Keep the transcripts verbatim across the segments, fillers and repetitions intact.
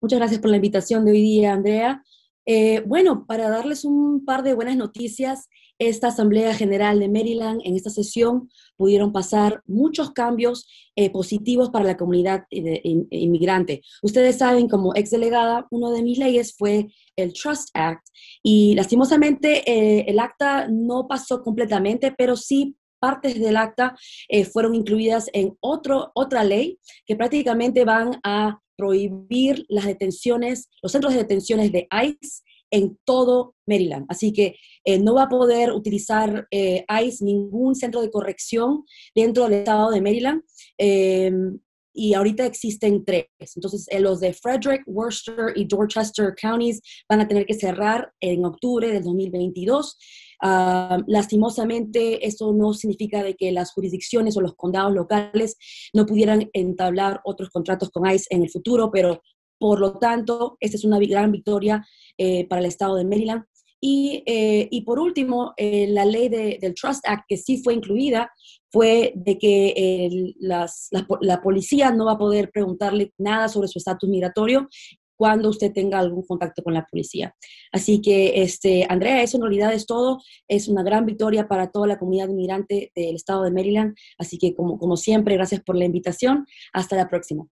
Muchas gracias por la invitación de hoy día, Andrea. Eh, bueno, para darles un par de buenas noticias, esta Asamblea General de Maryland, en esta sesión, pudieron pasar muchos cambios eh, positivos para la comunidad eh, in, inmigrante. Ustedes saben, como exdelegada, una de mis leyes fue el Trust Act, y lastimosamente eh, el acta no pasó completamente, pero sí partes del acta eh, fueron incluidas en otro, otra ley que prácticamente van a prohibir las detenciones, los centros de detenciones de I C E en todo Maryland. Así que eh, no va a poder utilizar eh, I C E ningún centro de corrección dentro del estado de Maryland. Eh, y ahorita existen tres. Entonces, eh, los de Frederick, Worcester y Dorchester Counties van a tener que cerrar en octubre del dos mil veintidós. Uh, lastimosamente, esto no significa de que las jurisdicciones o los condados locales no pudieran entablar otros contratos con I C E en el futuro, pero por lo tanto, esta es una gran victoria eh, para el estado de Maryland. Y, eh, y por último, eh, la ley de, del Trust Act que sí fue incluida fue de que eh, las, la, la policía no va a poder preguntarle nada sobre su estatus migratorio cuando usted tenga algún contacto con la policía. Así que, este, Andrea, eso en realidad es todo. Es una gran victoria para toda la comunidad inmigrante del estado de Maryland. Así que, como, como siempre, gracias por la invitación. Hasta la próxima.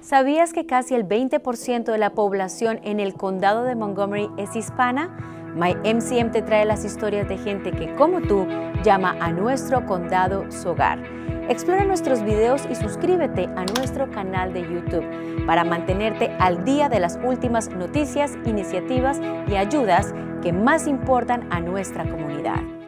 ¿Sabías que casi el veinte por ciento de la población en el condado de Montgomery es hispana? My M C M te trae las historias de gente que, como tú, llama a nuestro condado su hogar. Explora nuestros videos y suscríbete a nuestro canal de YouTube para mantenerte al día de las últimas noticias, iniciativas y ayudas que más importan a nuestra comunidad.